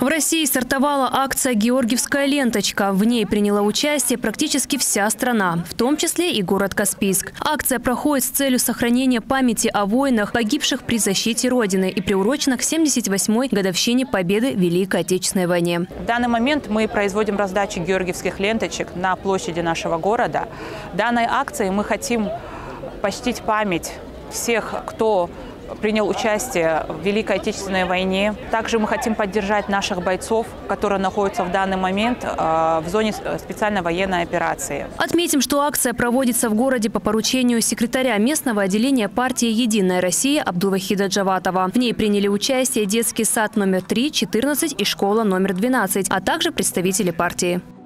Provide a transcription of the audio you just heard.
В России стартовала акция «Георгиевская ленточка». В ней приняла участие практически вся страна, в том числе и город Каспийск. Акция проходит с целью сохранения памяти о воинах, погибших при защите Родины, и приурочена к 78-й годовщине победы в Великой Отечественной войне. В данный момент мы производим раздачу георгиевских ленточек на площади нашего города. Данной акцией мы хотим почтить память всех, кто принял участие в Великой Отечественной войне. Также мы хотим поддержать наших бойцов, которые находятся в данный момент в зоне специальной военной операции. Отметим, что акция проводится в городе по поручению секретаря местного отделения партии «Единая Россия» Абдувахида Джаватова. В ней приняли участие детский сад номер 3, 14 и школа номер 12, а также представители партии.